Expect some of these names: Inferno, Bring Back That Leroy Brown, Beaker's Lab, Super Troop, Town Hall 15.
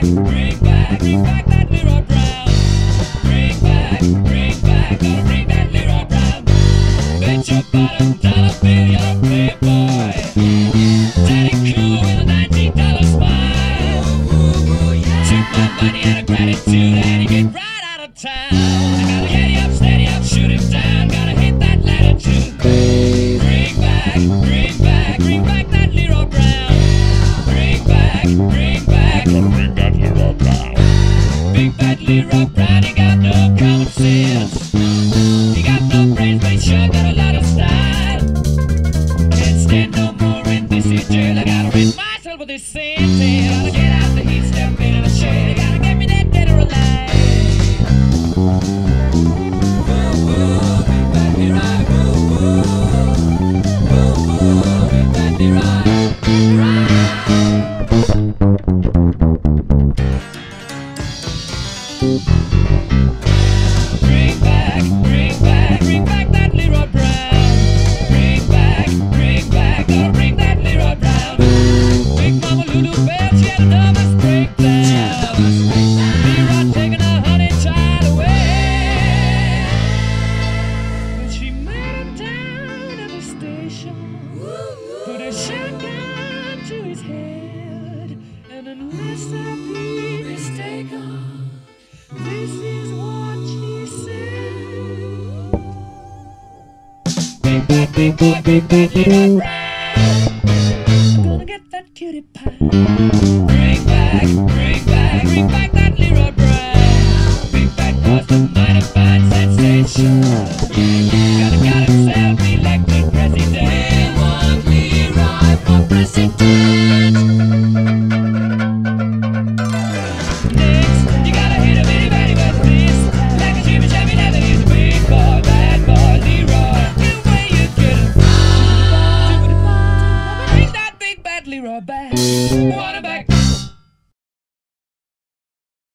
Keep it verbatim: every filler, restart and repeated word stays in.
back, bring back, bring back that Leroy Brown. Bring back, bring back, gotta bring that Leroy Brown. Bet your bottom dollar bill you're a playboy. Daddy cool with a nineteen dollar smile. Took my money out of gratitude and you get right out of town. I gotta get you up, steady up, shoot him down. Gotta hit that ladder too. Bring back, bring back, bring back that Leroy Brown. Bring back, bring back, gotta bring that Leroy Brown. Big bad Leroy Brown, he got no common sense. He got no brains, but he sure got a lot of style. Can't stand no more in this here jail. I gotta rid myself of this sentence. Gotta get out the heat, step into the shade. Gotta get me that dead or alive. Bring back, bring back, bring back that Leroy Brown. Bring back, bring back, gotta bring that Leroy Brown. Big Mama Lulu Bell, she had a nervous breakdown. Leroy taking her honey child away. But she made it down at the station. Put a shotgun to his head. And unless I be mistaken, this is what she said. Big bad, big boy, big bad Leroy Brown. Gonna get that cutie pie. Bring back, bring back, bring back that Leroy Brown. Big bad was the mighty fine sensation. Gotta, gotta sell me like the president. We want Leroy for president. Leroy back, water back.